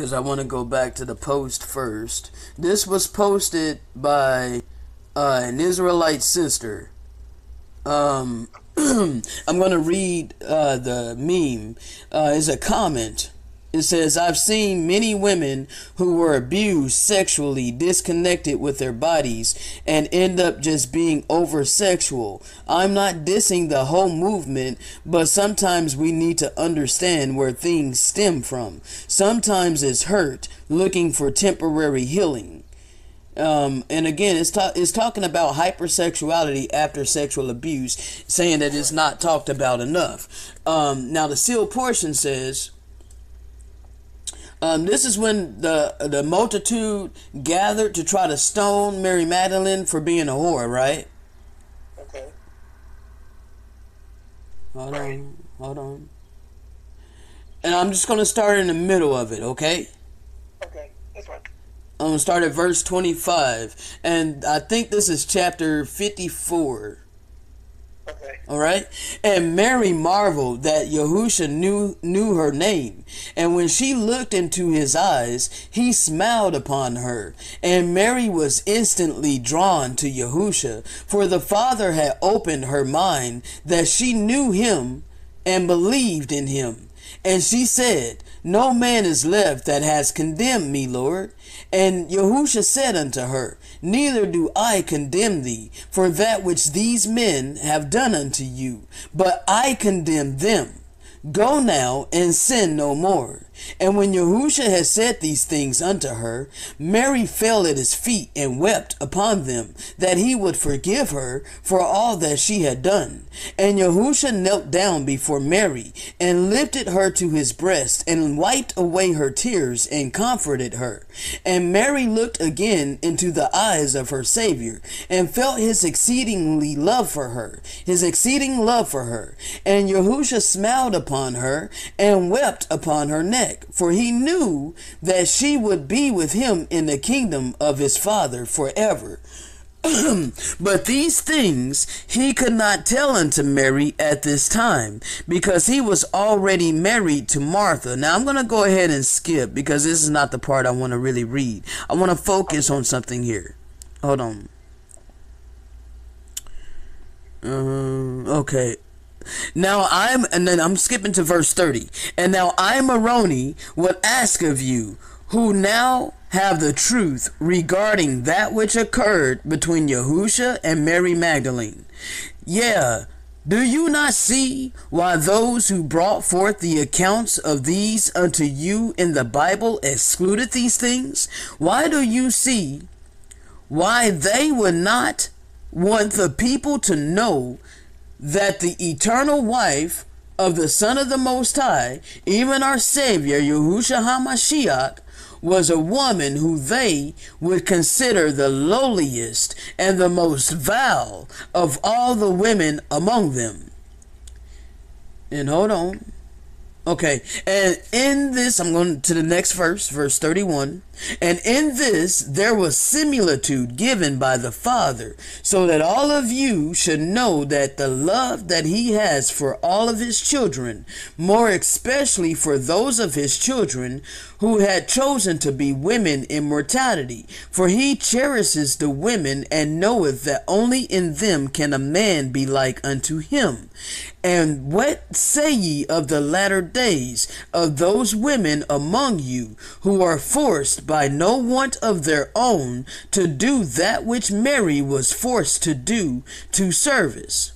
because I want to go back to the post first. This was posted by an Israelite sister. I'm going to read the meme. It's a comment. It says, I've seen many women who were abused sexually, disconnected with their bodies, and end up just being over-sexual. I'm not dissing the whole movement, but sometimes we need to understand where things stem from. Sometimes it's hurt, looking for temporary healing. And again, it's talking about hypersexuality after sexual abuse, saying that it's not talked about enough. Now, the sealed portion says... this is when the multitude gathered to try to stone Mary Magdalene for being a whore, right? Okay. Hold on, hold on. And I'm just going to start in the middle of it, okay? Okay, that's right. I'm going to start at verse 25, and I think this is chapter 54. Okay. All right. And Mary marveled that Yahusha knew her name. And when she looked into his eyes, he smiled upon her. And Mary was instantly drawn to Yahusha, for the Father had opened her mind that she knew him and believed in him. And she said, No man is left that has condemned me, Lord. And Yahusha said unto her, Neither do I condemn thee for that which these men have done unto you, but I condemn them. Go now and sin no more. And when Yahusha had said these things unto her, Mary fell at his feet and wept upon them, that he would forgive her for all that she had done. And Yahusha knelt down before Mary, and lifted her to his breast, and wiped away her tears, and comforted her. And Mary looked again into the eyes of her Savior, and felt his exceedingly love for her, And Yahusha smiled upon her, and wept upon her neck. For he knew that she would be with him in the kingdom of his Father forever. But these things he could not tell unto Mary at this time, because he was already married to Martha. Now I'm going to go ahead and skip, because this is not the part I want to really read. I want to focus on something here. Hold on. Okay. And then I'm skipping to verse 30. And now I, Moroni, will ask of you, who now have the truth regarding that which occurred between Yahusha and Mary Magdalene. Yeah. Do you not see why those who brought forth the accounts of these unto you in the Bible excluded these things? Why do you see why they would not want the people to know that the eternal wife of the Son of the Most High, even our Savior, Yahusha HaMashiach, was a woman who they would consider the lowliest and the most vile of all the women among them? And hold on. Okay, and in this, I'm going to the next verse, verse 31. And in this, there was similitude given by the Father, so that all of you should know that the love that he has for all of his children, more especially for those of his children who had chosen to be women in mortality. For he cherishes the women and knoweth that only in them can a man be like unto him. And what say ye of the latter days of those women among you who are forced by no want of their own to do that which Mary was forced to do to service?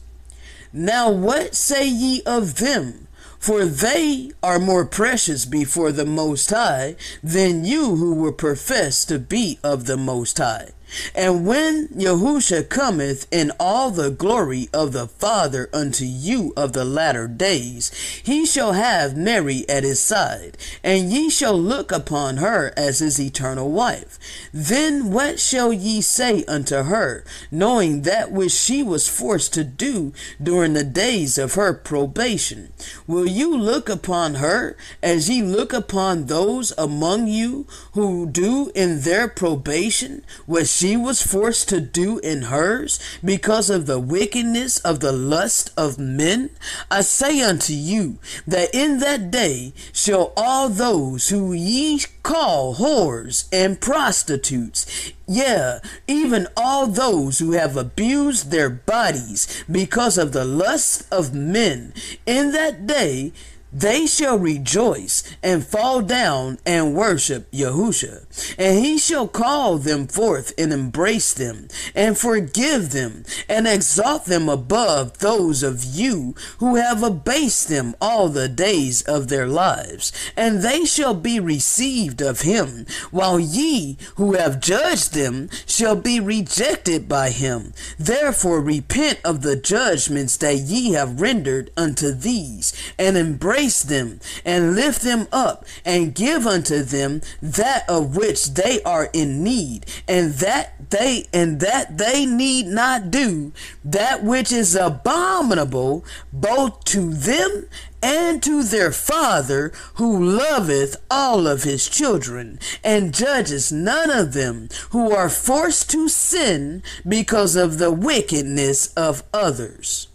Now what say ye of them? For they are more precious before the Most High than you who were professed to be of the Most High. And when Yahusha cometh in all the glory of the Father unto you of the latter days, he shall have Mary at his side, and ye shall look upon her as his eternal wife. Then what shall ye say unto her, knowing that which she was forced to do during the days of her probation? Will you look upon her as ye look upon those among you who do in their probation what she she was forced to do in hers because of the wickedness of the lust of men? I say unto you that in that day shall all those who ye call whores and prostitutes, yea, even all those who have abused their bodies because of the lust of men, in that day they shall rejoice and fall down and worship Yahusha, and he shall call them forth and embrace them and forgive them and exalt them above those of you who have abased them all the days of their lives, and they shall be received of him, while ye who have judged them shall be rejected by him. Therefore repent of the judgments that ye have rendered unto these, and embrace them and lift them up, and give unto them that of which they are in need, and that they need not do that which is abominable, both to them and to their Father, who loveth all of his children, and judges none of them who are forced to sin because of the wickedness of others.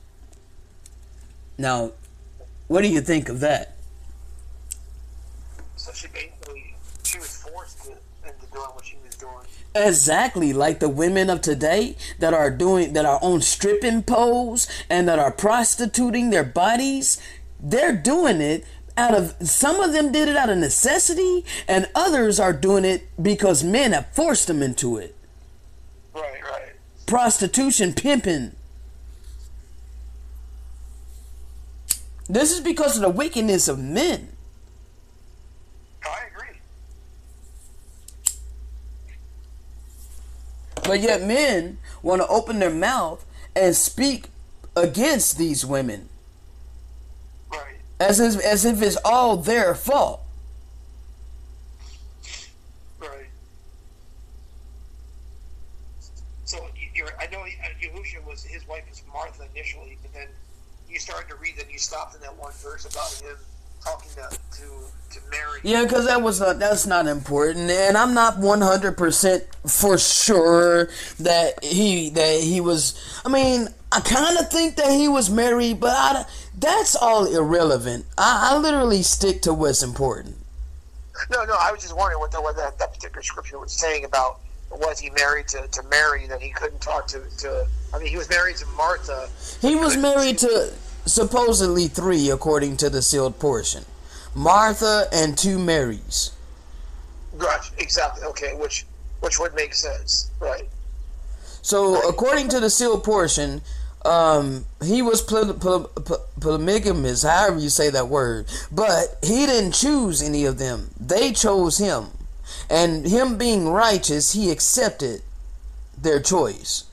Now, what do you think of that? So she basically, she was forced into doing what she was doing. Exactly, like the women of today that are doing, that are on stripping poles and that are prostituting their bodies. They're doing it out of, some of them did it out of necessity, and others are doing it because men have forced them into it. Right, right. Prostitution, pimping. This is because of the wickedness of men. I agree. But yet men want to open their mouth and speak against these women. Right. As if it's all their fault. Right. So I know Yahusha was, his wife was Martha initially, but then you started to read and you stopped in that one verse about him talking to Mary. Yeah, because that's not important, and I'm not 100% for sure that he was. I mean, I kind of think that he was married, but that's all irrelevant. I literally stick to what's important. No, I was just wondering what that particular scripture was saying about. Was he married to Mary that he couldn't talk to? I mean, he was married to Martha. He was married to supposedly three, according to the sealed portion. Martha and two Marys. Gotcha. Exactly. Okay, which would make sense, right? So, right. According to the sealed portion, he was polygamous, however you say that word, but he didn't choose any of them. They chose him. And him being righteous, he accepted their choice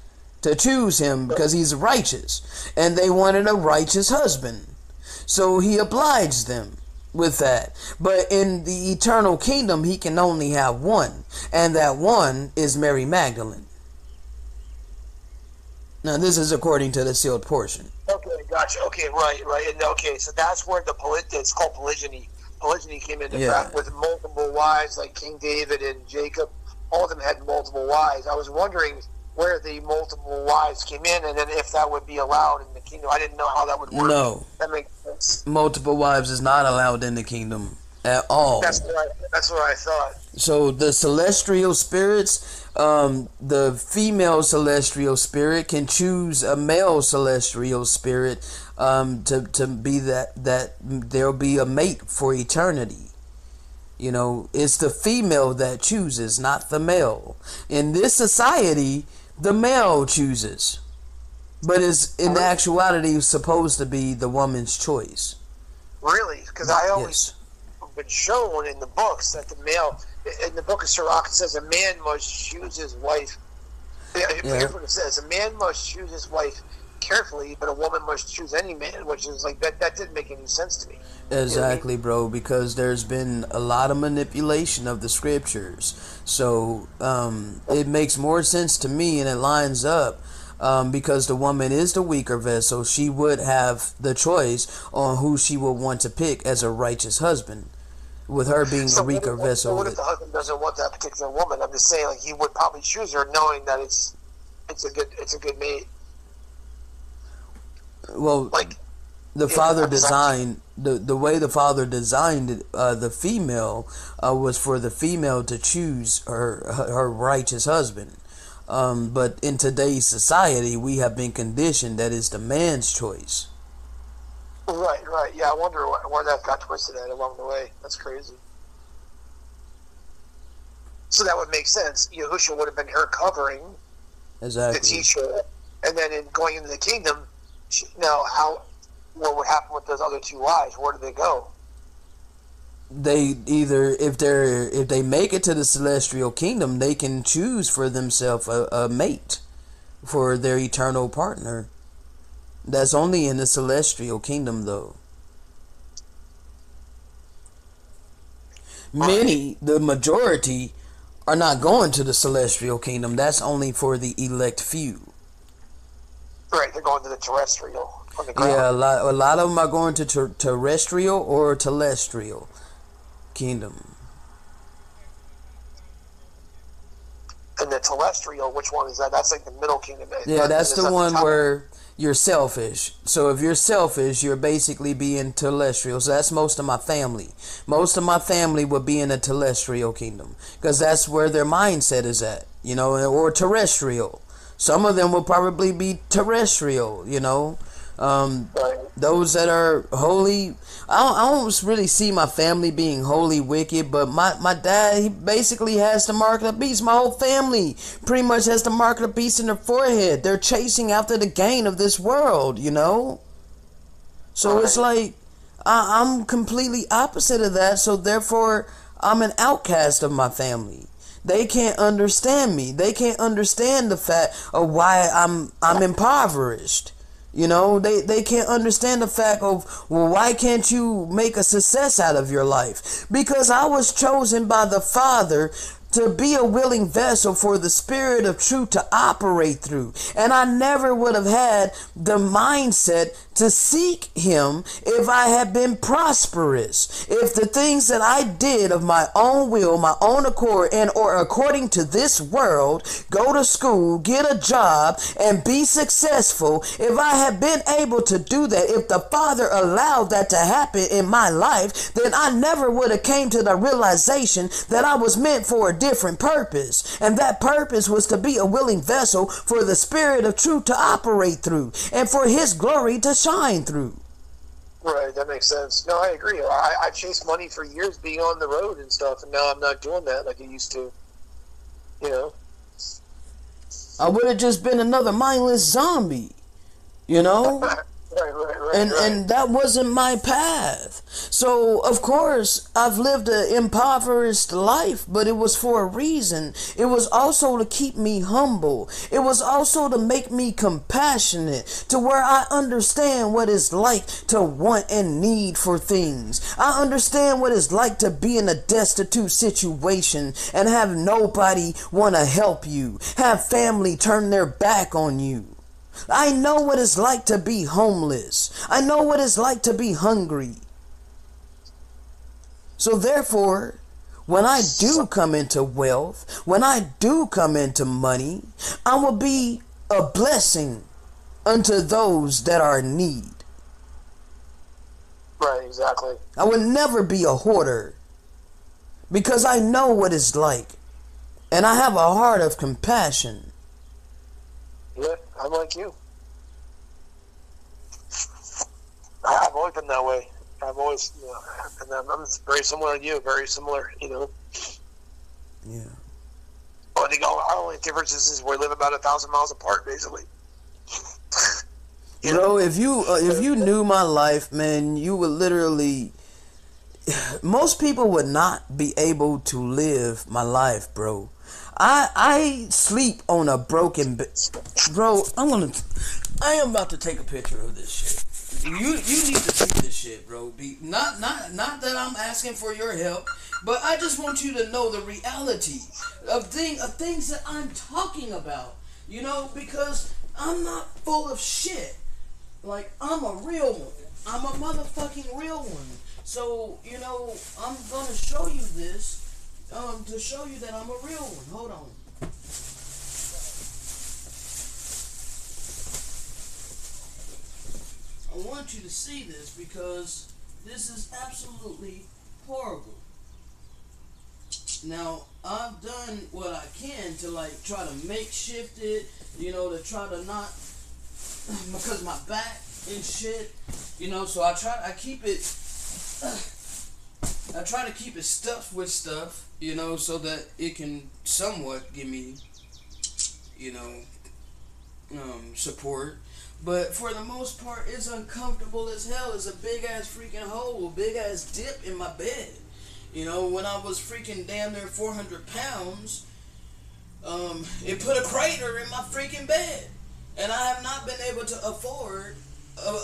to choose him because he's righteous, and they wanted a righteous husband, so he obliged them with that. But in the eternal kingdom, he can only have one, and that one is Mary Magdalene. Now, this is according to the sealed portion. Okay, gotcha. Okay, right. And okay, so that's where it's called polygyny. Polygyny came into effect with multiple wives, like King David and Jacob. All of them had multiple wives. I was wondering where the multiple wives came in, and then if that would be allowed in the kingdom. I didn't know how that would work. No, that makes sense. Multiple wives is not allowed in the kingdom at all. That's what I thought. So the celestial spirits, the female celestial spirit can choose a male celestial spirit to be that there'll be a mate for eternity. You know, it's the female that chooses, not the male. In this society, the male chooses, but it's in actuality supposed to be the woman's choice. Really? Because I always... Yes. Been shown in the books that the male, in the book of Sirach, it says a man must choose his wife. Here's what it says: a man must choose his wife carefully, but a woman must choose any man. Which is like that didn't make any sense to me. Exactly, you know what I mean? Bro, because there's been a lot of manipulation of the scriptures, so it makes more sense to me, and it lines up. Because the woman is the weaker vessel, she would have the choice on who she would want to pick as a righteous husband. with her being a weaker vessel. What if the husband doesn't want that particular woman? I'm just saying, like, he would probably choose her knowing that it's a good mate. Well, like, the father designed the way the father designed the female was for the female to choose her righteous husband. But in today's society, we have been conditioned that it's the man's choice. Right. Yeah, I wonder where that got twisted at along the way. That's crazy. So that would make sense. Yahusha would have been her covering, exactly, to teach her. And then in going into the kingdom, now what would happen with those other two wives? Where do they go? They either, if they make it to the celestial kingdom, they can choose for themselves a mate for their eternal partner. That's only in the celestial kingdom, though. Many, the majority, are not going to the celestial kingdom. That's only for the elect few. Right, they're going to the terrestrial. On the ground. Yeah, a lot of them are going to terrestrial or telestial kingdom. And the telestial, which one is that? That's like the middle kingdom. Yeah, that's the one where you're selfish. So if you're selfish, you're basically being telestial. So that's most of my family. Most of my family would be in a telestial kingdom because that's where their mindset is at, you know, or terrestrial. Some of them will probably be terrestrial, you know. Those that are holy, I don't really see my family being wholly wicked, but my dad, he basically has the mark of the beast. My whole family pretty much has the mark of the beast in their forehead. They're chasing after the gain of this world, you know. So it's like I'm completely opposite of that, so therefore I'm an outcast of my family. They can't understand me. They can't understand the fact of why I'm impoverished. You know, they can't understand the fact of, well, why can't you make a success out of your life? Because I was chosen by the Father to be a willing vessel for the Spirit of truth to operate through. And I never would have had the mindset to seek Him if I had been prosperous. If the things that I did of my own will, my own accord, and or according to this world, go to school, get a job, and be successful, if I had been able to do that, if the Father allowed that to happen in my life, then I never would have came to the realization that I was meant for a different purpose. And that purpose was to be a willing vessel for the Spirit of truth to operate through and for His glory to shine through. Right, that makes sense. No, I agree. I chased money for years being on the road and stuff, and now I'm not doing that like I used to. You know? I would have just been another mindless zombie. You know? And that wasn't my path. So, of course, I've lived an impoverished life, but it was for a reason. It was also to keep me humble. It was also to make me compassionate, to where I understand what it's like to want and need for things. I understand what it's like to be in a destitute situation and have nobody want to help you, have family turn their back on you. I know what it's like to be homeless. I know what it's like to be hungry. So therefore, when I do come into wealth, when I do come into money, I will be a blessing unto those that are in need. Right, exactly. I will never be a hoarder because I know what it's like, and I have a heart of compassion. Yeah, I'm like you. I've always been that way. I've always, you know, and I'm very similar to you, very similar, you know. Yeah. Well, I think our only difference is we live about 1,000 miles apart, basically. You know, if you knew my life, man, you would literally. Most people would not be able to live my life, bro. I sleep on a broken bed. Bro, I am about to take a picture of this shit. You need to see this shit, bro. Not that I'm asking for your help, but I just want you to know the reality of things that I'm talking about. You know, because I'm not full of shit. Like, I'm a real one. I'm a motherfucking real one. So, you know, I'm going to show you this to show you that I'm a real one. Hold on. I want you to see this because this is absolutely horrible. Now, I've done what I can to, like, try to makeshift it, you know, to try to not, because my back and shit, you know, so I try to keep it stuffed with stuff, you know, so that it can somewhat give me, you know, support. But for the most part, it's uncomfortable as hell. It's a big-ass freaking hole, big-ass dip in my bed. You know, when I was freaking damn near 400 pounds, it put a crater in my freaking bed. And I have not been able to afford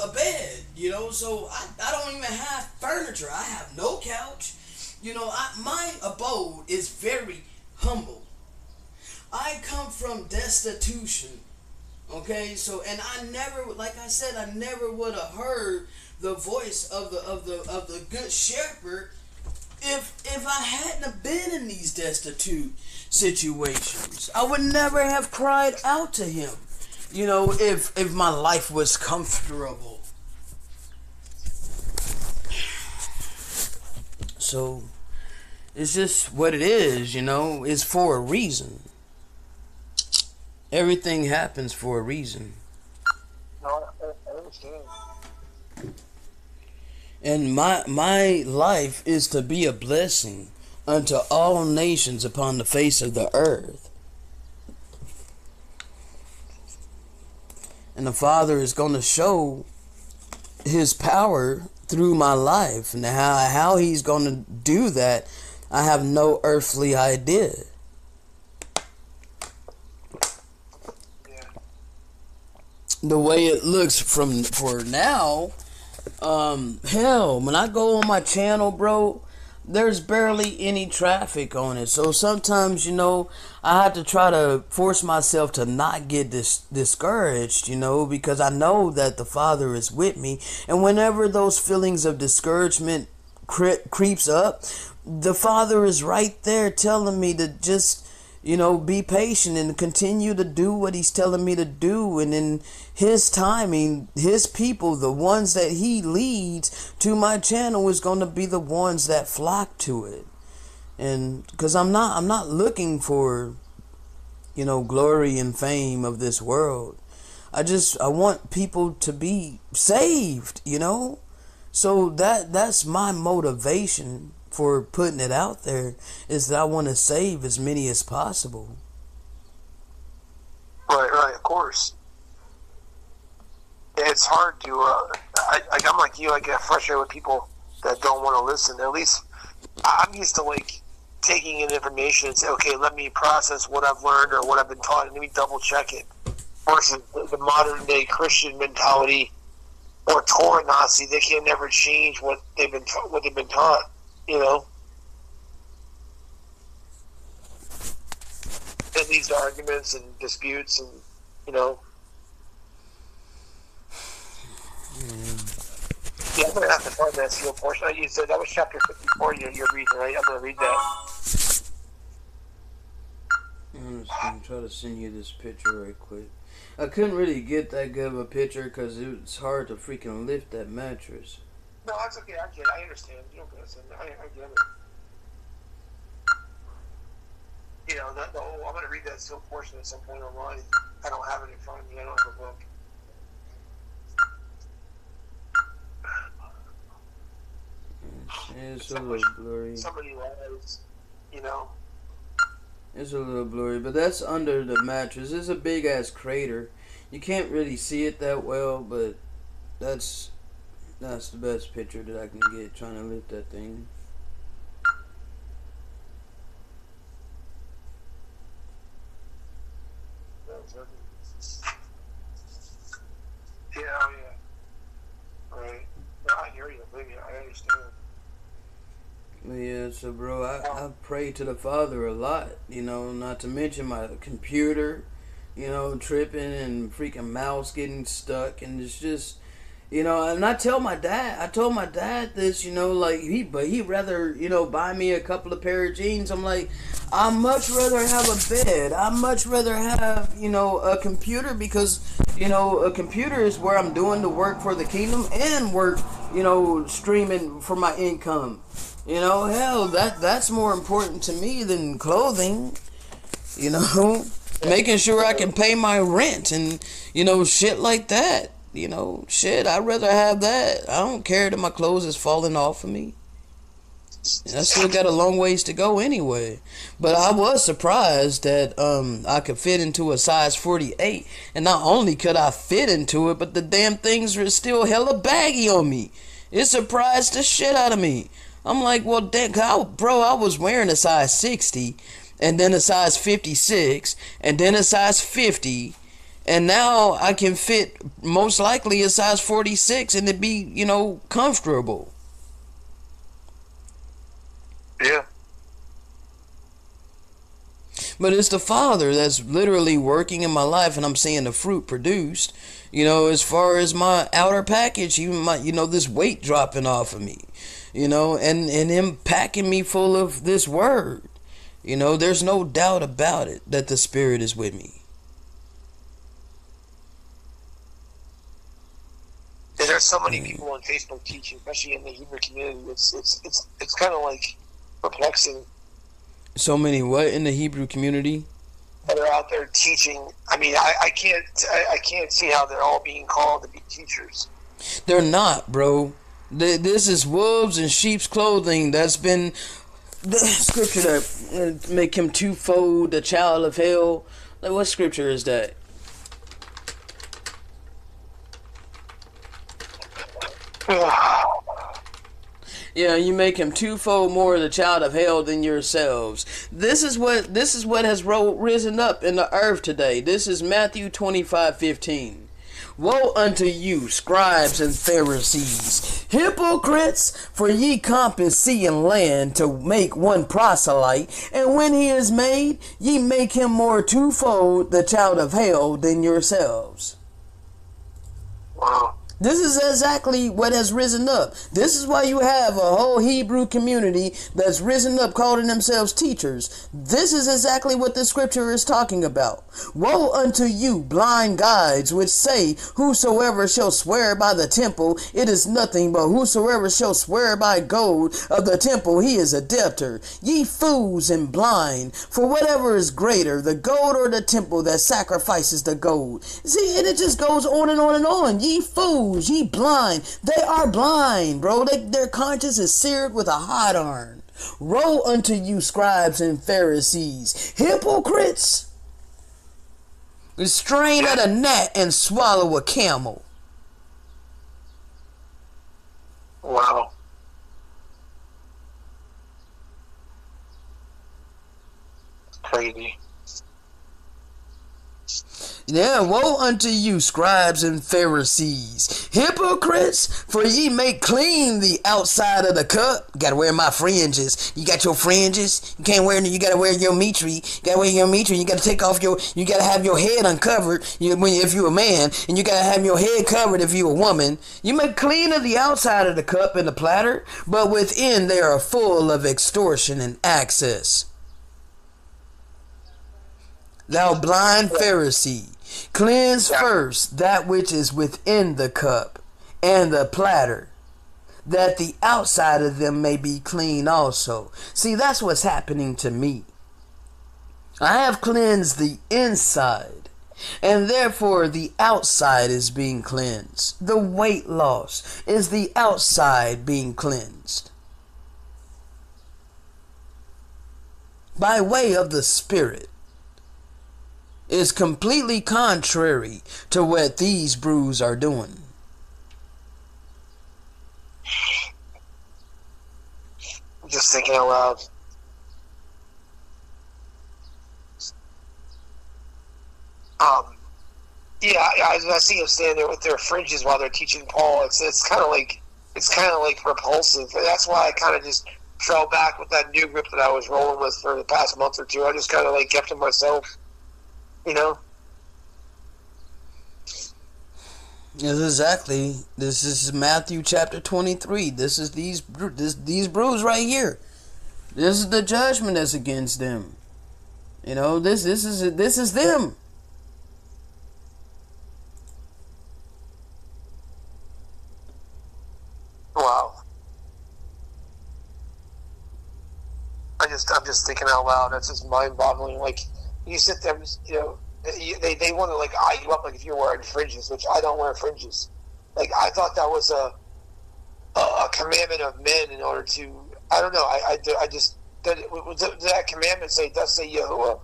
a bed, you know. So I don't even have furniture. I have no couch. You know, my abode is very humble. I come from destitution. Okay, so, and I never, like I said, I never would have heard the voice of the good shepherd if I hadn't have been in these destitute situations. I would never have cried out to him, you know, if my life was comfortable. So, it's just what it is, you know. It's for a reason. Everything happens for a reason. No, I understand. And my life is to be a blessing unto all nations upon the face of the earth. And the Father is going to show his power through my life. And how he's going to do that, I have no earthly idea. Yeah. The way it looks for now... hell, when I go on my channel, bro, there's barely any traffic on it. So sometimes, you know, I have to try to force myself to not get discouraged, you know, because I know that the Father is with me. And whenever those feelings of discouragement creeps up, the Father is right there telling me to just, you know, be patient and continue to do what he's telling me to do. And in his timing, his people, the ones that he leads to my channel, is going to be the ones that flock to it. And because I'm not looking for, you know, glory and fame of this world. I want people to be saved, you know. So that's my motivation for putting it out there, is that I want to save as many as possible. Right, of course. It's hard to, I'm like you, I get frustrated with people that don't want to listen. At least, I'm used to, like, taking in information and say, okay, let me process what I've learned or what I've been taught, and let me double check it. Versus the modern day Christian mentality or Torah Nazi, they can never change what they've been taught. You know, it leads to arguments and disputes, and you know, Yeah, I'm gonna have to find that sealed portion. You said that was chapter 54. You're reading, right? I'm gonna read that. I'm just gonna try to send you this picture right quick. I couldn't really get that good of a picture because it's hard to freaking lift that mattress. No, that's okay. I understand. You don't gotta send it. I get it. You know, I'm gonna read that sealed portion at some point online. I don't have it in front of me. I don't have a book. It's a little blurry. Somebody lies, you know. It's a little blurry, but that's under the mattress. It's a big ass crater. You can't really see it that well, but that's the best picture that I can get trying to lift that thing. Yeah, oh yeah. Right. No, I hear you, baby. I understand. Yeah, so bro, I pray to the Father a lot, you know, not to mention my computer, you know, tripping and freaking mouse getting stuck, and it's just... You know, and I told my dad this, you know, like, he'd rather, you know, buy me a couple of pair of jeans. I'm like, I'd much rather have a bed. I'd much rather have, you know, a computer, because, you know, a computer is where I'm doing the work for the kingdom and work, you know, streaming for my income. You know, hell, that's more important to me than clothing, you know, making sure I can pay my rent and, you know, shit like that. You know, shit, I'd rather have that. I don't care that my clothes is falling off of me. And I still got a long ways to go anyway. But I was surprised that I could fit into a size 48. And not only could I fit into it, but the damn things were still hella baggy on me. It surprised the shit out of me. I'm like, well, damn, I was wearing a size 60, and then a size 56, and then a size 50. And now I can fit most likely a size 46 and it'd be, you know, comfortable. Yeah. But it's the Father that's literally working in my life, and I'm seeing the fruit produced, you know, as far as my outer package, even my, you know, this weight dropping off of me, you know, and him packing me full of this word. You know, there's no doubt about it that the Spirit is with me. There's so many people on Facebook teaching, especially in the Hebrew community. It's kind of like perplexing. So many what in the Hebrew community? That are out there teaching. I mean, I can't see how they're all being called to be teachers. They're not, bro. This is wolves in sheep's clothing. That's been the scripture that make him twofold the child of hell. Like, what scripture is that? Yeah, you make him twofold more the child of hell than yourselves. This is what has risen up in the earth today. This is Matthew 25:15. Woe unto you, scribes and Pharisees, hypocrites! For ye compass sea and land to make one proselyte, and when he is made, ye make him more twofold the child of hell than yourselves. Wow. This is exactly what has risen up. This is why you have a whole Hebrew community that's risen up calling themselves teachers. This is exactly what the scripture is talking about. Woe unto you, blind guides, which say, whosoever shall swear by the temple, it is nothing, but whosoever shall swear by gold of the temple, he is a debtor. Ye fools and blind, for whatever is greater, the gold or the temple that sacrifices the gold. See, and it just goes on and on and on. Ye fools. Ye blind. They are blind, bro. Their conscience is seared with a hot iron. Woe unto you, scribes and Pharisees, hypocrites! Strain at a gnat and swallow a camel. Wow. Crazy. Yeah, woe unto you, scribes and Pharisees, hypocrites, for ye make clean the outside of the cup. You gotta wear my fringes. You got your fringes. You can't wear them. You gotta wear your mitre. You gotta wear your mitre. You gotta take off your. You gotta have your head uncovered if you're a man, and you gotta have your head covered if you're a woman. You make clean of the outside of the cup and the platter, but within they are full of extortion and access. Thou blind Pharisee, cleanse first that which is within the cup and the platter, that the outside of them may be clean also. See, that's what's happening to me. I have cleansed the inside, and therefore the outside is being cleansed. The weight loss is the outside being cleansed. By way of the Spirit. Is completely contrary to what these brews are doing. I'm just thinking out loud. Yeah, I see them standing there with their fringes while they're teaching Paul. It's kind of like repulsive. That's why I kind of just fell back with that new grip that I was rolling with for the past month or two. I just kind of like kept to myself. You know, Exactly. This is Matthew chapter 23. This is these bruise right here. This is the judgment that's against them. You know, this is them. Wow. I'm just thinking out loud. That's just mind-boggling. Like, you sit there, you know, they want to, like, eye you up like if you're wearing fringes, which I don't wear fringes. Like, I thought that was a commandment of men in order to, I don't know, I just, that commandment say, does say Yahuwah?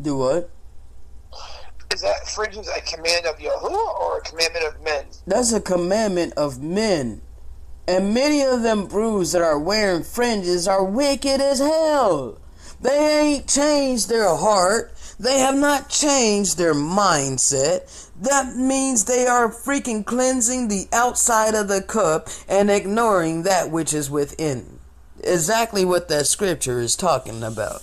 Do what? Is that fringes a command of Yahuwah or a commandment of men? That's a commandment of men. And many of them brews that are wearing fringes are wicked as hell. They ain't changed their heart. They have not changed their mindset. That means they are freaking cleansing the outside of the cup and ignoring that which is within. Exactly what that scripture is talking about.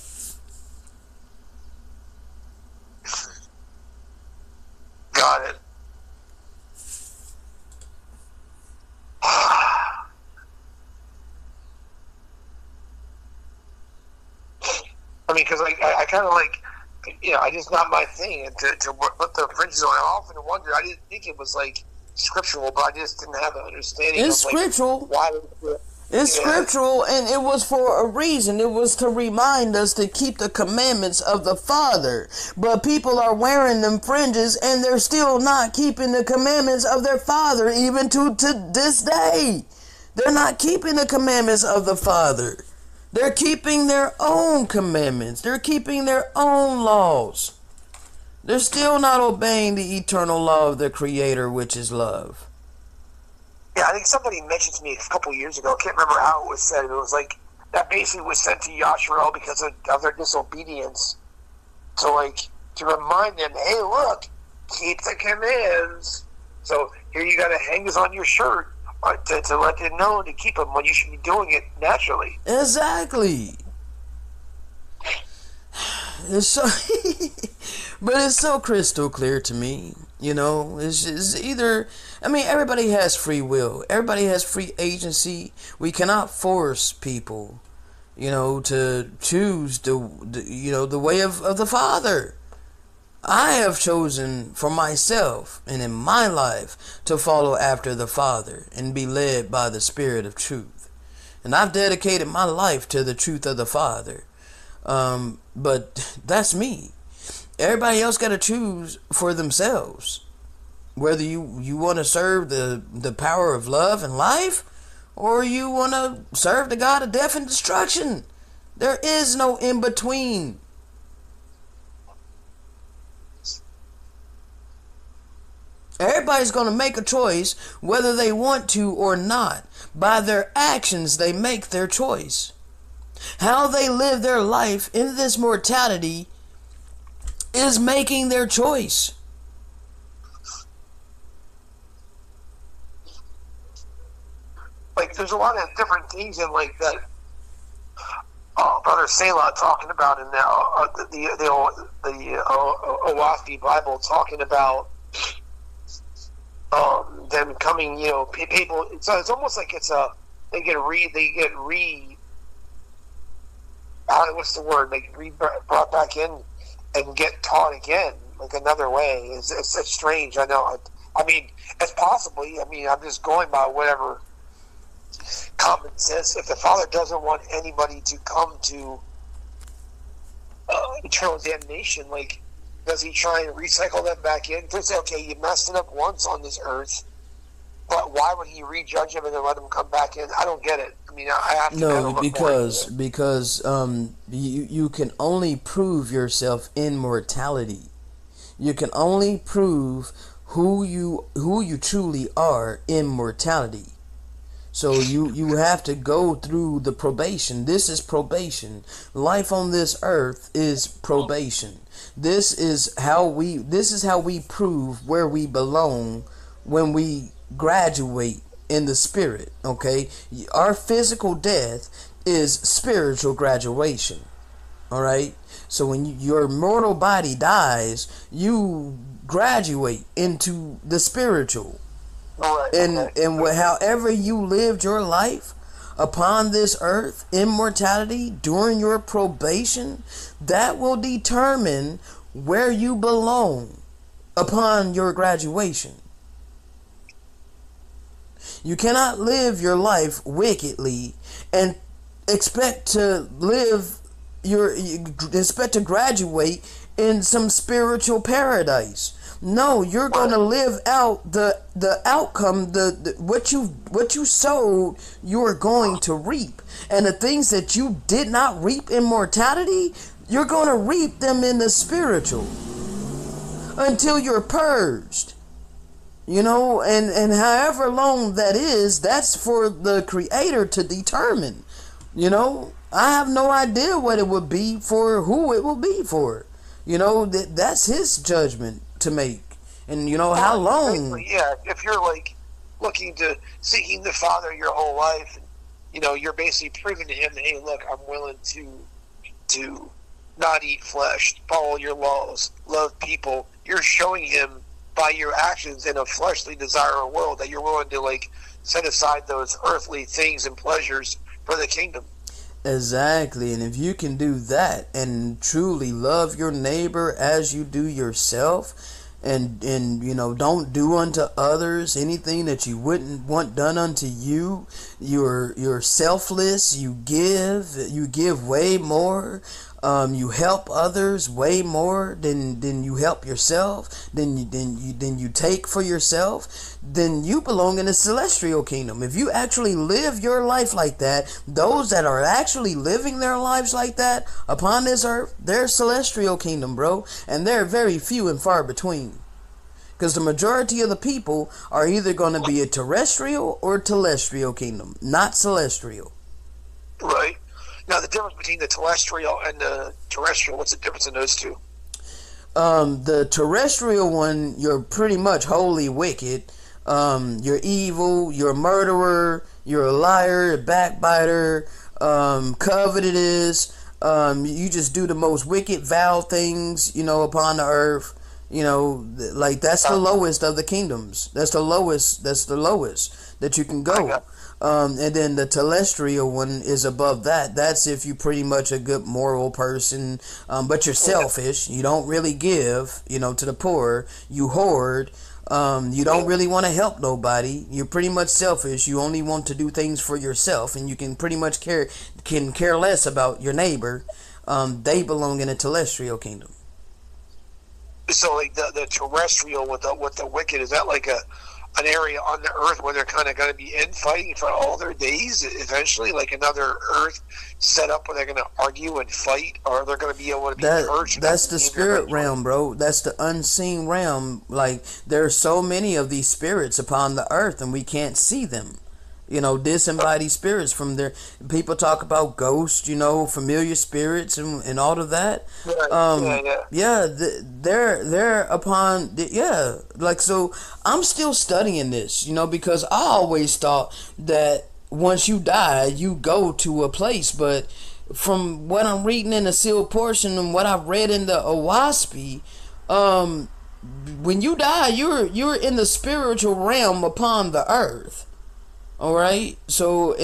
Got it. I mean, because I kind of like, you know, I just not my thing to put the fringes on. I often wonder, I didn't think it was like scriptural, but I just didn't have an understanding. It's of, like, scriptural. Why it's scriptural, and it was for a reason. It was to remind us to keep the commandments of the Father. But people are wearing them fringes, and they're still not keeping the commandments of their Father, even to this day. They're not keeping the commandments of the Father. They're keeping their own commandments. They're keeping their own laws. They're still not obeying the eternal law of the Creator, which is love. Yeah, I think somebody mentioned to me a couple years ago. I can't remember how it was said. It was like that basically was sent to Yasharal because of their disobedience. So, like, to remind them, hey, look, keep the commands. So here you got to hang this on your shirt. To let them know to keep them when you should be doing it naturally. Exactly. It's so but it's so crystal clear to me. You know, it's either, I mean, everybody has free will. Everybody has free agency. We cannot force people, you know, to choose the you know, the way of the Father. I have chosen for myself and in my life to follow after the Father and be led by the Spirit of truth. And I've dedicated my life to the truth of the Father. But that's me. Everybody else got to choose for themselves. Whether you want to serve the power of love and life, or you want to serve the God of death and destruction. There is no in-between. Everybody's going to make a choice whether they want to or not. By their actions, they make their choice. How they live their life in this mortality is making their choice. Like, there's a lot of different things in, like, that Brother Selah talking about in the Oahspe Bible, talking about them coming, you know, people. So it's almost like it's a they get brought back in and get taught again, like another way. It's strange. I know. I mean, it's possibly. I mean, I'm just going by whatever common sense. If the Father doesn't want anybody to come to eternal damnation, like, does he try and recycle them back in? Say, okay, you messed it up once on this earth, but why would he rejudge them and then let them come back in? I don't get it. I mean, I have to. No, because you can only prove yourself in mortality. You can only prove who you truly are in mortality. So you have to go through the probation. This is probation. Life on this earth is probation. This is how we prove where we belong when we graduate in the spirit, okay? Our physical death is spiritual graduation. Alright? So when your mortal body dies, you graduate into the spiritual. Right, and however you lived your life upon this earth, immortality, during your probation, that will determine where you belong upon your graduation. You cannot live your life wickedly and expect to live expect to graduate in some spiritual paradise. No, you're going to live out the outcome, what you sowed, you're going to reap. And the things that you did not reap in mortality, you're going to reap them in the spiritual until you're purged. You know, and however long that is, that's for the Creator to determine. You know, I have no idea what it would be for, who it will be for. You know, that's His judgment to make, and you know how long. Yeah, if you're like seeking the Father your whole life, and, you know, you're basically proving to Him that, hey, look, I'm willing to not eat flesh, follow your laws, love people. You're showing Him by your actions in a fleshly desirable world that you're willing to like set aside those earthly things and pleasures for the kingdom. Exactly, and if you can do that and truly love your neighbor as you do yourself, and you know, don't do unto others anything that you wouldn't want done unto you, you're selfless, you give way more, you help others way more than you help yourself, then you take for yourself, then you belong in the celestial kingdom. If you actually live your life like that, those that are actually living their lives like that upon this earth, they're celestial kingdom, bro, and they're very few and far between, because the majority of the people are either going to be a terrestrial or telestial kingdom, not celestial. Right. Now, the difference between the terrestrial and the terrestrial, what's the difference in those two? The terrestrial one, you're pretty much wholly wicked. You're evil, you're a murderer, you're a liar, a backbiter, covetous. You just do the most wicked, vile things, you know, upon the earth. You know, like that's the lowest of the kingdoms. That's the lowest that you can go. And then the telestial one is above that. That's if you're pretty much a good moral person, but you're selfish. You don't really give, you know, to the poor. You hoard. You don't really want to help nobody. You're pretty much selfish. You only want to do things for yourself, and you can pretty much care less about your neighbor. They belong in a telestial kingdom. So, like the terrestrial with the wicked, is that like an area on the earth where they're kind of going to be infighting for all their days, eventually, like another earth set up where they're going to argue and fight, or they're going to be able to be purged. That's the spirit realm, bro. That's the unseen realm. Like, there are so many of these spirits upon the earth, and we can't see them. You know, disembodied spirits from there. People talk about ghosts, you know, familiar spirits and all of that. They're upon, yeah. Like, so I'm still studying this, you know, because I always thought that once you die, you go to a place. But from what I'm reading in the sealed portion and what I've read in the Oahspe, when you die, you're in the spiritual realm upon the earth. All right. So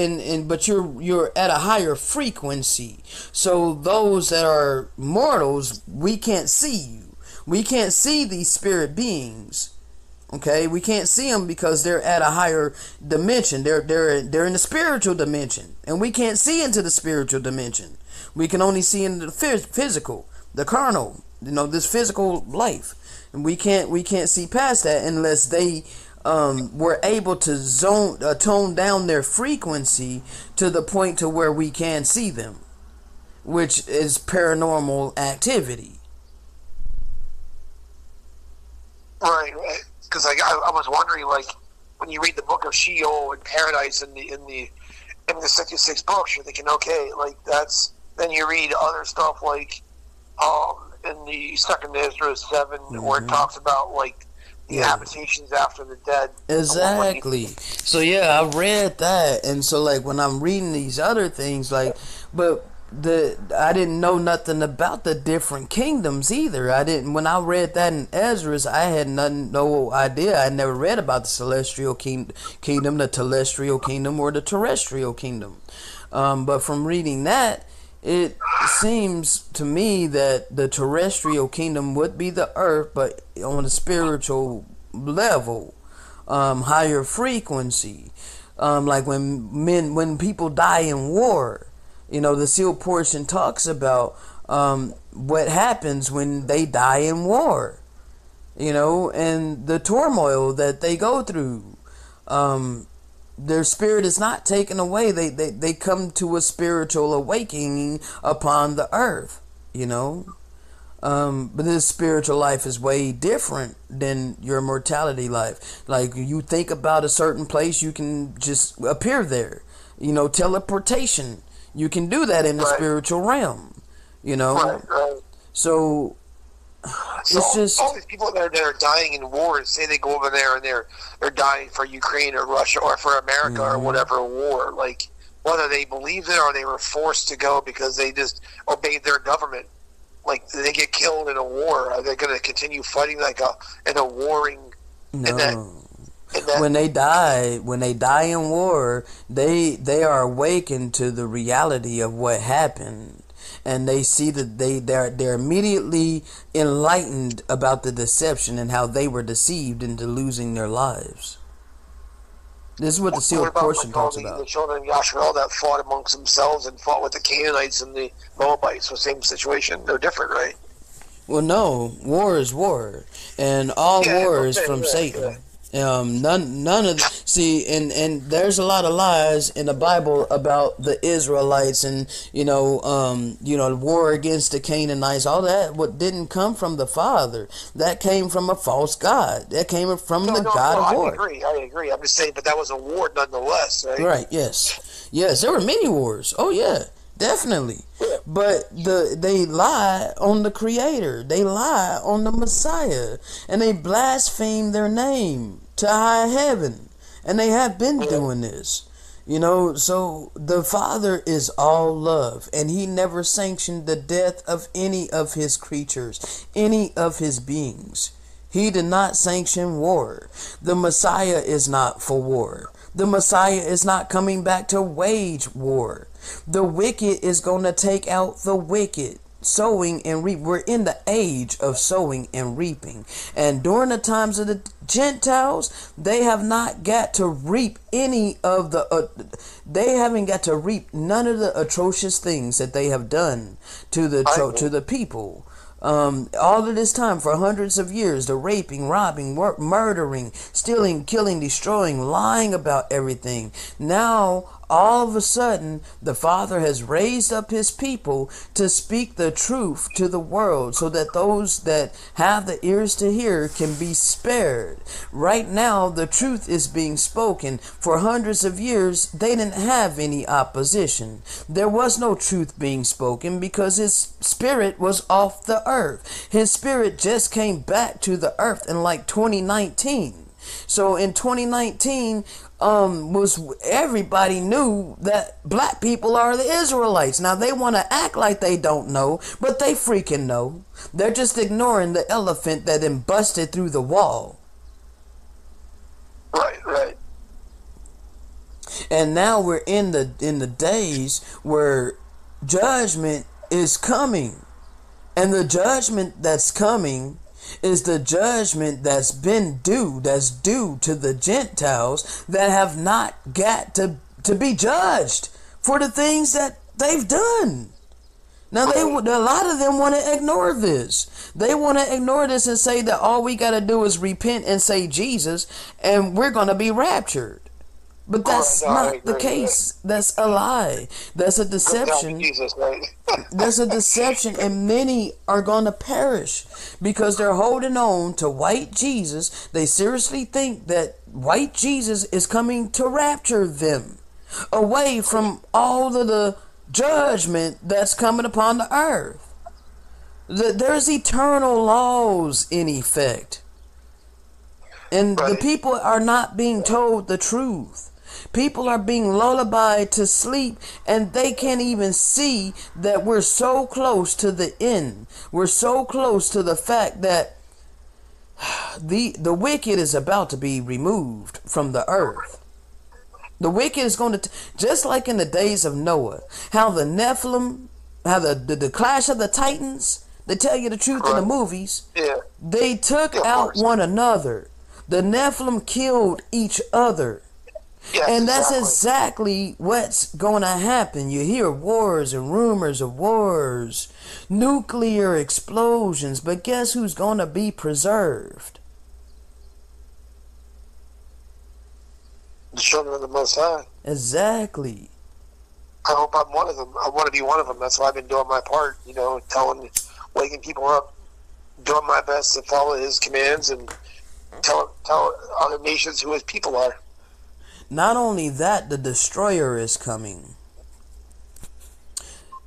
but you're at a higher frequency. So those that are mortals, we can't see you. We can't see these spirit beings. Okay, we can't see them because they're at a higher dimension. They're in the spiritual dimension, and we can't see into the spiritual dimension. We can only see into the physical, the carnal. You know, this physical life, and we can't see past that unless they we're able to tone down their frequency to the point to where we can see them, which is paranormal activity. Right. Because I was wondering, like, when you read the book of Sheol and Paradise in the 66 books, you're thinking, okay, like that's. Then you read other stuff like, in the Second Ezra 7, where it talks about like. Yeah. Habitations after the dead. Exactly. So yeah, I read that, and so like when I'm reading these other things, like, but I didn't know nothing about the different kingdoms either. I didn't, when I read that in Ezra's, I had no idea. I never read about the celestial kingdom, the telestial kingdom, or the terrestrial kingdom. But from reading that, it seems to me that the terrestrial kingdom would be the earth, but on a spiritual level, higher frequency. Like when people die in war, you know, the sealed portion talks about what happens when they die in war, you know, and the turmoil that they go through. Their spirit is not taken away. They come to a spiritual awakening upon the earth, you know. But this spiritual life is way different than your mortality life. Like, you think about a certain place, you can just appear there. You know, teleportation. You can do that in the spiritual realm, you know. So it's just all these people that are dying in wars. Say they go over there and they're dying for Ukraine or Russia or for America or whatever war. Like, whether they believed it or they were forced to go because they just obeyed their government. Like, they get killed in a war. Are they going to continue fighting like in a warring? No. When they die in war, they are awakened to the reality of what happened. And they see that they're immediately enlightened about the deception and how they were deceived into losing their lives. This is what the sealed portion talks about. The children of Yasharal that fought amongst themselves and fought with the Canaanites and the Moabites, the same situation. No different, right? Well, no. War is war, and all war is from Satan. And there's a lot of lies in the Bible about the Israelites and, you know, war against the Canaanites, all that. What didn't come from the Father, that came from a false god. That came from the god of war. I agree. I'm just saying, but that was a war nonetheless, right? Right. Yes. There were many wars. Oh yeah, definitely. But they lie on the Creator. They lie on the Messiah, and they blaspheme their name to high heaven, and they have been doing this, you know. So the Father is all love, and He never sanctioned the death of any of His creatures, any of His beings. He did not sanction war. The Messiah is not for war. The Messiah is not coming back to wage war. The wicked is going to take out the wicked. Sowing and reap. We're in the age of sowing and reaping. And during the times of the Gentiles, they have not got to reap any of the they haven't got to reap none of the atrocious things that they have done to the people. All of this time, for hundreds of years, the raping, robbing, murdering, stealing, killing, destroying, lying about everything. Now, all of a sudden, the Father has raised up His people to speak the truth to the world so that those that have the ears to hear can be spared. Right now, the truth is being spoken. For hundreds of years, they didn't have any opposition. There was no truth being spoken because His spirit was off the earth. His spirit just came back to the earth in like 2019. So in 2019, everybody knew that black people are the Israelites. Now they want to act like they don't know, but they freaking know. They're just ignoring the elephant that then busted through the wall. Right. And now we're in the days where judgment is coming, and the judgment that's coming is the judgment that's been due, that's due to the Gentiles that have not got to be judged for the things that they've done. Now, a lot of them want to ignore this. They want to ignore this and say that all we got to do is repent and say Jesus, and we're going to be raptured. But that's not the case. That's a lie. That's a deception. That's a deception, and many are going to perish because they're holding on to white Jesus. They seriously think that white Jesus is coming to rapture them away from all of the judgment that's coming upon the earth. There's eternal laws in effect. And the people are not being told the truth. People are being lullabied to sleep, and they can't even see that we're so close to the end. We're so close to the fact that the wicked is about to be removed from the earth. The wicked is going to, just like in the days of Noah, how the Nephilim, how the Clash of the Titans, they tell you the truth in the movies. Yeah. They took out one another. The Nephilim killed each other. Yes, and that's exactly what's going to happen. You hear wars and rumors of wars, nuclear explosions, but guess who's going to be preserved? The children of the Most High. Exactly. I hope I'm one of them. I want to be one of them. That's why I've been doing my part, you know, telling, waking people up, doing my best to follow his commands and tell other nations who his people are. Not only that, the destroyer is coming.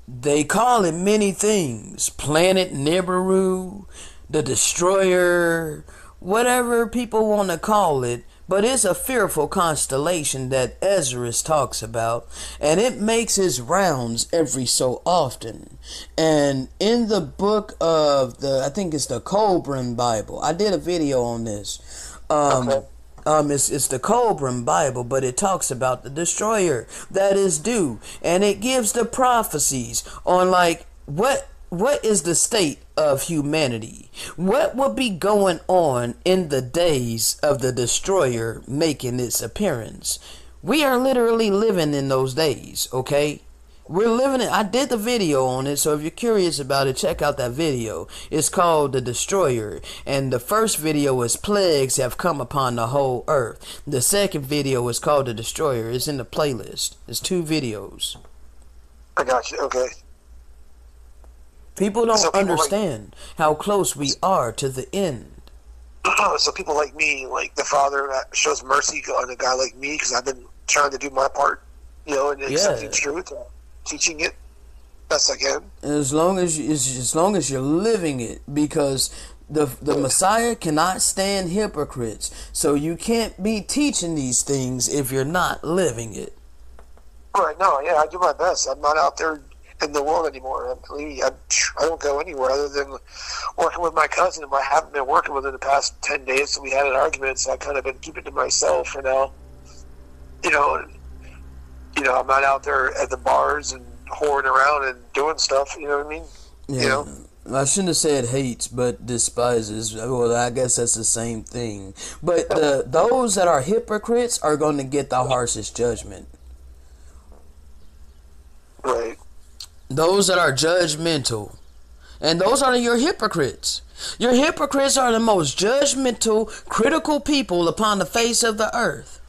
They call it many things. Planet Nibiru, the destroyer, whatever people want to call it. But it's a fearful constellation that Ezra talks about, and it makes its rounds every so often. And in the book of the, I think it's the Cobran Bible. I did a video on this. It's the Cobran Bible, but it talks about the destroyer that is due, and it gives the prophecies on like what is the state of humanity? What will be going on in the days of the destroyer making its appearance? We are literally living in those days, okay? We're living it. I did the video on it, so if you're curious about it, check out that video. It's called The Destroyer, and the first video is Plagues Have Come Upon the Whole Earth. The second video is called The Destroyer. It's in the playlist. It's 2 videos. I got you, okay. People don't understand how close we are to the end. So people like me, like the Father shows mercy on a guy like me, because I've been trying to do my part, you know, and accepting truth, teaching it best I can. And as long as you're living it, because the Messiah cannot stand hypocrites. So you can't be teaching these things if you're not living it. Right? No, yeah, I do my best. I'm not out there in the world anymore. I don't go anywhere other than working with my cousin, and I haven't been working with her the past 10 days, so we had an argument, so I've kind of been keeping it to myself for now. You know, I'm not out there at the bars and whoring around and doing stuff, you know what I mean? Yeah. You know? I shouldn't have said hates, but despises. Well, I guess that's the same thing. But those that are hypocrites are going to get the harshest judgment. Right. Those that are judgmental. And those are your hypocrites. Your hypocrites are the most judgmental, critical people upon the face of the earth.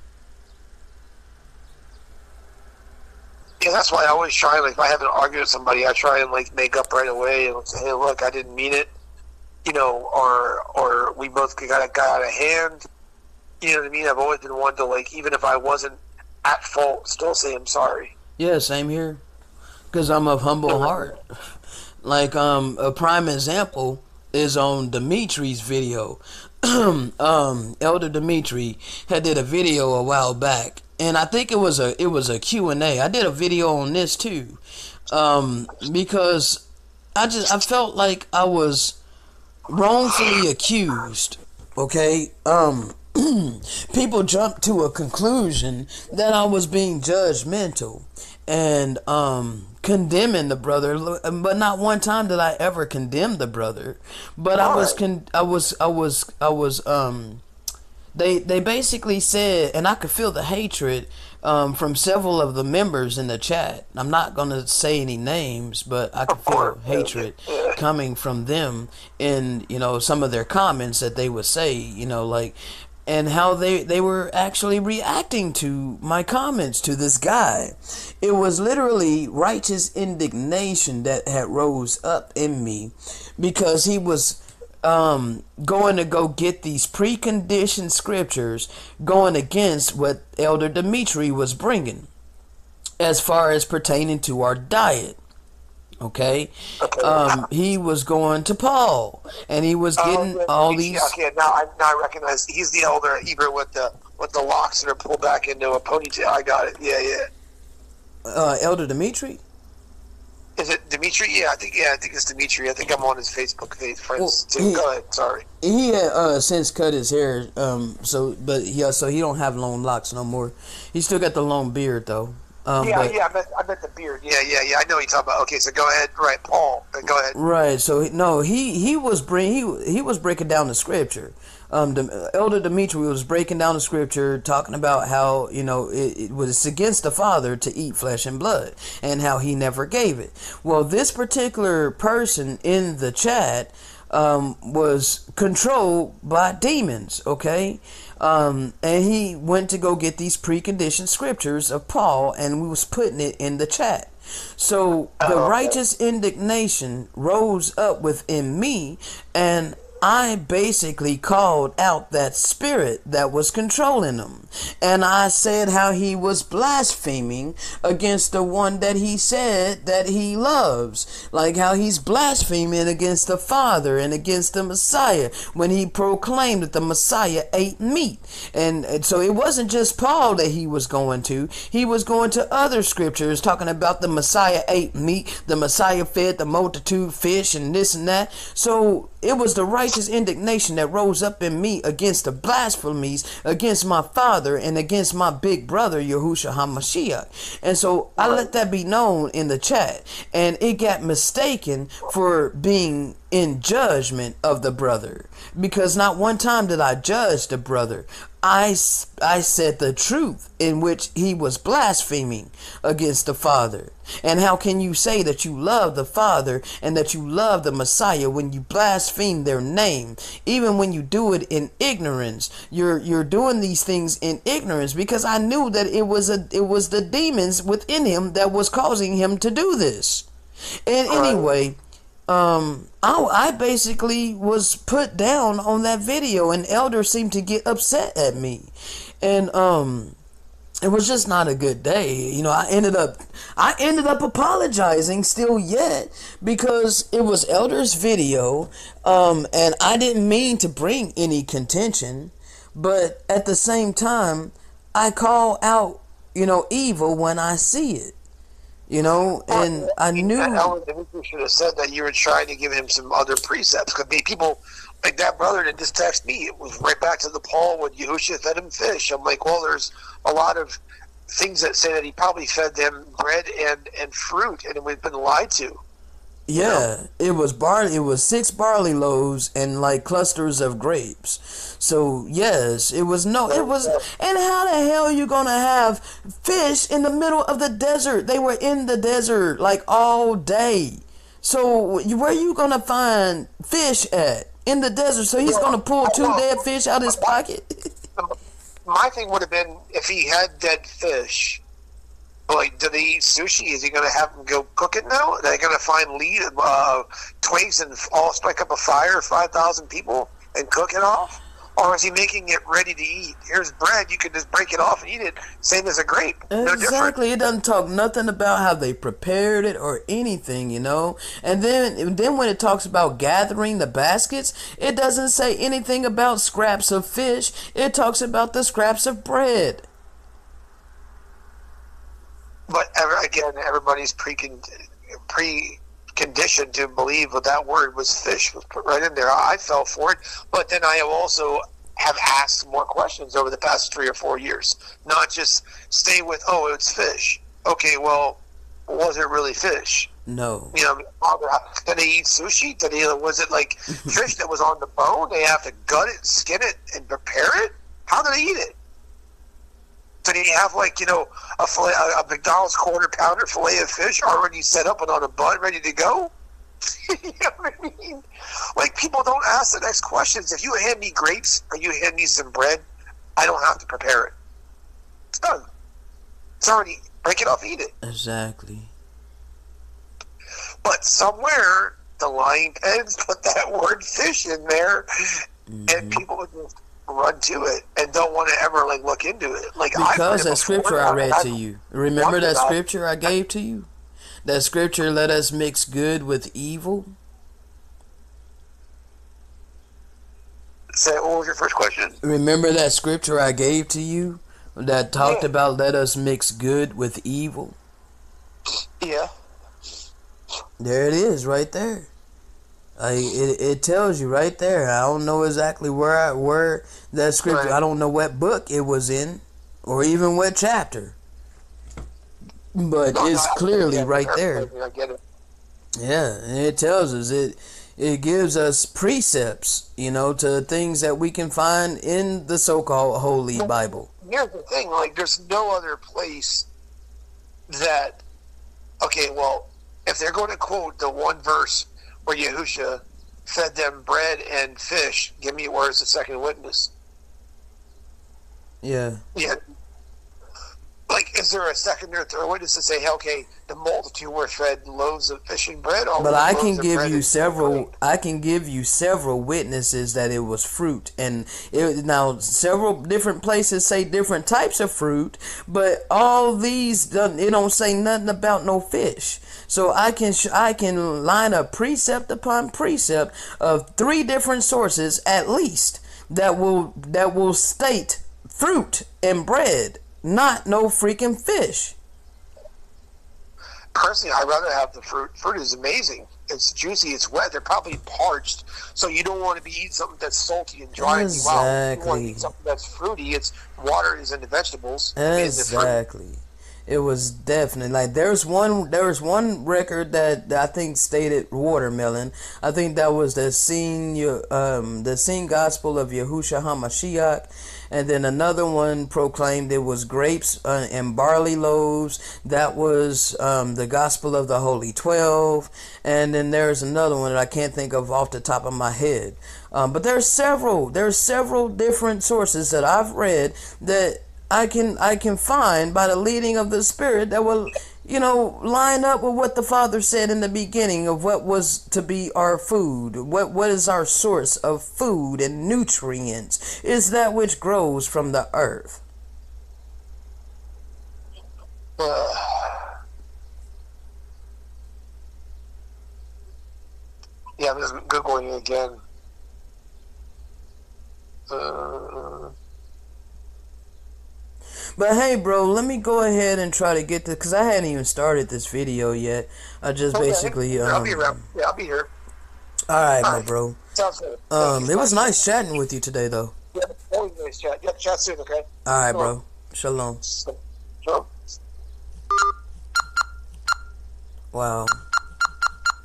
Yeah, that's why I always try, like, if I have an argument with somebody, I try and, like, make up right away and say, hey, look, I didn't mean it, you know, or we both got out of hand. You know what I mean? I've always been one to, like, even if I wasn't at fault, still say I'm sorry. Yeah, same here. Because I'm of humble heart. Like, a prime example is on Dimitri's video. Elder Dimitri had did a video a while back, and I think it was a Q&A. I did a video on this too, because I felt like I was wrongfully accused. Okay, people jumped to a conclusion that I was being judgmental and condemning the brother, but not one time did I ever condemn the brother. But they basically said, and I could feel the hatred from several of the members in the chat. I'm not going to say any names, but I could feel hatred coming from them in, you know, some of their comments that they would say, you know, like, and how they were actually reacting to my comments to this guy. It was literally righteous indignation that had rose up in me, because he was going to go get these preconditioned scriptures going against what Elder Dimitri was bringing as far as pertaining to our diet. Okay, he was going to Paul, and he was getting all these. Okay, now I recognize he's the elder at Hebrew with the with the locks that are pulled back into a ponytail. I got it. Yeah, yeah. Elder Dimitri? Is it Dimitri? Yeah, I think it's Dimitri. I think I'm on his Facebook page, friends. Well, go ahead. Sorry. He had since cut his hair, so he don't have long locks no more. He still got the long beard though. I meant the beard. Yeah. I know what you're talking about. Okay, so go ahead. Right, Paul. Go ahead. Right. So no, he was breaking down the scripture. Elder Dimitri was breaking down the scripture, talking about how, you know, it was against the Father to eat flesh and blood, and how he never gave it. Well, this particular person in the chat was controlled by demons, okay? And he went to go get these preconditioned scriptures of Paul, and we was putting it in the chat. So the righteous indignation rose up within me, and I basically called out that spirit that was controlling him, and I said how he was blaspheming against the one that he said that he loves, like how he's blaspheming against the Father and against the Messiah when he proclaimed that the Messiah ate meat. And so it wasn't just Paul that he was going to. He was going to other scriptures talking about the Messiah ate meat, the Messiah fed the multitude fish, and this and that. So it was the righteous indignation that rose up in me against the blasphemies against my Father and against my big brother Yahusha HaMashiach. And so I let that be known in the chat, and it got mistaken for being in judgment of the brother, because not one time did I judge the brother. I said the truth in which he was blaspheming against the Father. And how can you say that you love the Father and that you love the Messiah when you blaspheme their name? Even when you do it in ignorance, you're doing these things in ignorance, because I knew that it was the demons within him that was causing him to do this. And anyway, I basically was put down on that video, and Elder seemed to get upset at me, and it was just not a good day. You know, I ended up apologizing still yet, because it was Elder's video, and I didn't mean to bring any contention, but at the same time, I call out, you know, evil when I see it. You know, and I knew. You should have said that you were trying to give him some other precepts. Because people like that brother that just texted me, it was right back to the Paul when Yahusha fed him fish. I'm like, well, there's a lot of things that say that he probably fed them bread and fruit, and we've been lied to. Yeah, you know? It was 6 barley loaves and like clusters of grapes. So yes, and how the hell are you gonna have fish in the middle of the desert? They were in the desert like all day. So where are you gonna find fish at in the desert? So he's gonna pull 2 dead fish out of his pocket. My thing would have been if he had dead fish. Like, do they eat sushi? Is he going to have them go cook it now? Are they going to find twigs and all strike up a fire, 5,000 people, and cook it off? Or is he making it ready to eat? Here's bread. You can just break it off and eat it. Same as a grape. No exactly. It doesn't talk nothing about how they prepared it or anything, you know. And then when it talks about gathering the baskets, it doesn't say anything about scraps of fish. It talks about the scraps of bread. But again, everybody's preconditioned to believe that that word was fish was put right in there. I fell for it, but then I also have asked more questions over the past 3 or 4 years, not just stay with, oh, it's fish. Okay, well, was it really fish? No. You know, did they eat sushi? Was it like fish that was on the bone? They have to gut it, skin it, and prepare it? How do they eat it? Did he have, like, you know, a McDonald's quarter-pounder fillet of fish already set up and on a bun ready to go? You know what I mean? Like, people don't ask the next questions. If you hand me grapes or you hand me some bread, I don't have to prepare it. It's done. It's already, break it off, eat it. Exactly. But somewhere, the lying pens put that word fish in there, and people would just run to it and don't want to ever like look into it, like, because that scripture I read to you, remember that scripture I gave to you, that scripture, let us mix good with evil. So what was your first question? Remember that scripture I gave to you that talked about let us mix good with evil? Yeah. There it is right there. It tells you right there. I don't know exactly where that scripture, right. I don't know what book it was in or even what chapter. But it's clearly right there. I get it. Yeah, and it tells us it gives us precepts, you know, to things that we can find in the so-called Holy Bible. Here's the thing, like, there's no other place that, okay, well, if they're going to quote the one verse where Yahusha fed them bread and fish, give me where's the second witness? Yeah. Yeah. Like, is there a second or third witness to say, okay, the multitude were fed loaves of fish and bread? But I can give you several. I can give you several witnesses that it was fruit, and it, now several different places say different types of fruit, but all these don't say nothing about no fish. So I can line up precept upon precept of three different sources at least that will state fruit and bread. Not no freaking fish. Personally, I'd rather have the fruit. Fruit is amazing. It's juicy. It's wet. They're probably parched, so you don't want to be eating something that's salty and dry. Exactly. You want to eat something that's fruity. It's water is in the vegetables. Exactly. It was definitely like there was one record that I think stated watermelon. I think that was the Scene Gospel of Yahusha HaMashiach, and then another one proclaimed it was grapes and barley loaves. That was the Gospel of the Holy 12, and then there's another one that I can't think of off the top of my head. But there's several different sources that I've read that I can find by the leading of the Spirit that will, you know, line up with what the Father said in the beginning of what was to be our food. What is our source of food and nutrients is that which grows from the earth. Yeah, I'm just Googling it again. But hey, bro, let me go ahead and try to get this, because I hadn't even started this video yet. I just basically... I'll be around. Yeah, I'll be here. All right, my bro. Sounds good. It was nice chatting with you today, though. Yeah, that was nice chat. Yeah, chat soon, okay? All right, bro. Shalom. Shalom. Wow.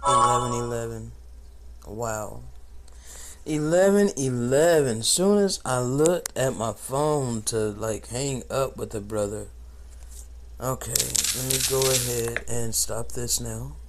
11-11. Wow. 11-11. Soon as I looked at my phone to like hang up with the brother. Okay, let me go ahead and stop this now.